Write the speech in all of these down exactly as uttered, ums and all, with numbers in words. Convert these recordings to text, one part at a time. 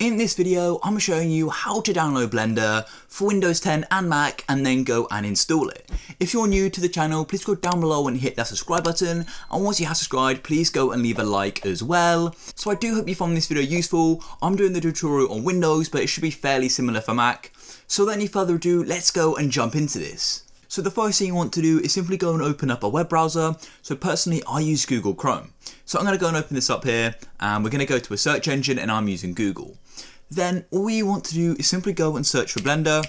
In this video, I'm showing you how to download Blender for Windows ten and Mac and then go and install it. If you're new to the channel, please go down below and hit that subscribe button. And once you have subscribed, please go and leave a like as well. So I do hope you found this video useful. I'm doing the tutorial on Windows, but it should be fairly similar for Mac. So without any further ado, let's go and jump into this. So the first thing you want to do is simply go and open up a web browser. So personally, I use Google Chrome. So I'm gonna go and open this up here and we're gonna go to a search engine and I'm using Google. Then all you want to do is simply go and search for Blender.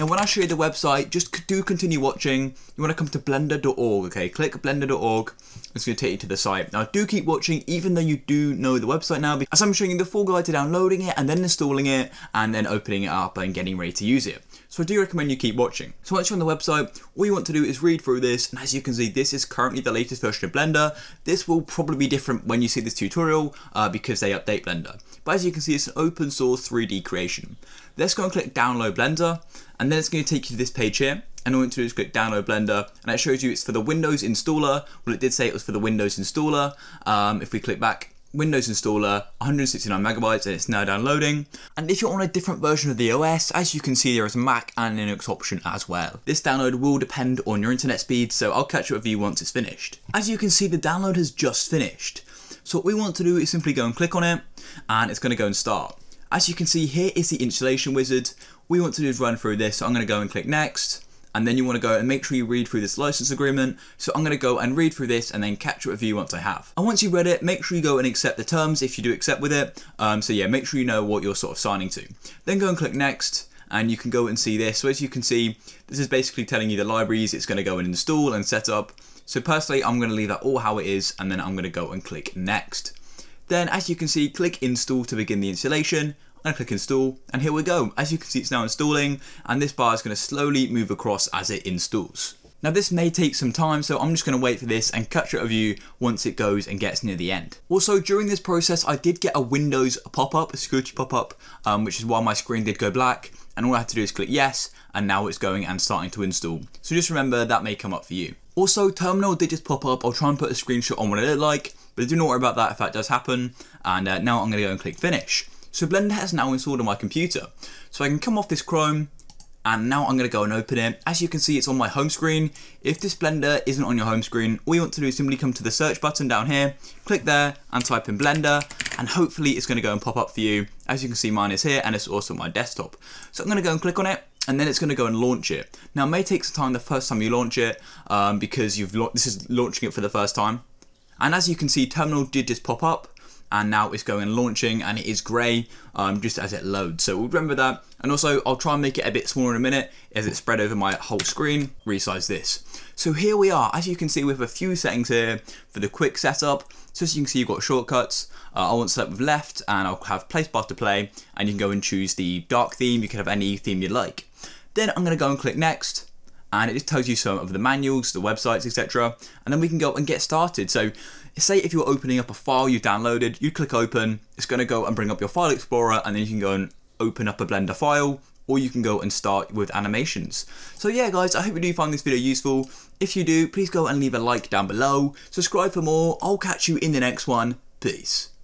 Now when I show you the website, just do continue watching. You wanna come to blender dot org, okay? Click blender dot org, it's gonna take you to the site. Now do keep watching even though you do know the website now, as I'm showing you the full guide to downloading it and then installing it and then opening it up and getting ready to use it. So I do recommend you keep watching. So once you're on the website, all you want to do is read through this. And as you can see, this is currently the latest version of Blender. This will probably be different when you see this tutorial uh, because they update Blender. But as you can see, it's an open source three D creation. Let's go and click download Blender. And then it's going to take you to this page here. And all you want to do is click download Blender. And it shows you it's for the Windows installer. Well, it did say it was for the Windows installer. Um, if we click back, Windows installer, one hundred sixty-nine megabytes, and it's now downloading. And if you're on a different version of the O S, as you can see, there is a Mac and Linux option as well. This download will depend on your internet speed, so I'll catch up with you once it's finished. As you can see, the download has just finished. So what we want to do is simply go and click on it, and it's gonna go and start. As you can see, here is the installation wizard. We want to do is run through this, so I'm gonna go and click next. And then you wanna go and make sure you read through this license agreement. So I'm gonna go and read through this and then catch up with you once I have. And once you've read it, make sure you go and accept the terms if you do accept with it. Um, so yeah, make sure you know what you're sort of signing to. Then go and click next and you can go and see this. So as you can see, this is basically telling you the libraries it's gonna go and install and set up. So personally, I'm gonna leave that all how it is and then I'm gonna go and click next. Then as you can see, click install to begin the installation. I'm gonna click install and here we go. As you can see, it's now installing and this bar is gonna slowly move across as it installs. Now this may take some time, so I'm just gonna wait for this and catch up with you once it goes and gets near the end. Also, during this process, I did get a Windows pop-up, a security pop-up, um, which is why my screen did go black. And all I had to do is click yes, and now it's going and starting to install. So just remember that may come up for you. Also, terminal did just pop up. I'll try and put a screenshot on what it looked like, but do not worry about that if that does happen. And uh, now I'm gonna go and click finish. So Blender has now installed on my computer. So I can come off this Chrome and now I'm gonna go and open it. As you can see, it's on my home screen. If this Blender isn't on your home screen, all you want to do is simply come to the search button down here, click there and type in Blender and hopefully it's gonna go and pop up for you. As you can see, mine is here and it's also on my desktop. So I'm gonna go and click on it and then it's gonna go and launch it. Now it may take some time the first time you launch it um, because you've this is launching it for the first time. And as you can see, terminal did just pop up. And now it's going and launching and it is grey um, just as it loads. So we'll remember that. And also I'll try and make it a bit smaller in a minute as it's spread over my whole screen, resize this. So here we are, as you can see we have a few settings here for the quick setup. So as you can see you've got shortcuts. Uh, I want to select with left and I'll have placebar to play and you can go and choose the dark theme. You can have any theme you'd like. Then I'm gonna go and click next. And it just tells you some of the manuals, the websites, et cetera. And then we can go and get started. So say if you're opening up a file you downloaded, you click open, it's gonna go and bring up your file explorer and then you can go and open up a Blender file or you can go and start with animations. So yeah guys, I hope you do find this video useful. If you do, please go and leave a like down below, subscribe for more, I'll catch you in the next one, peace.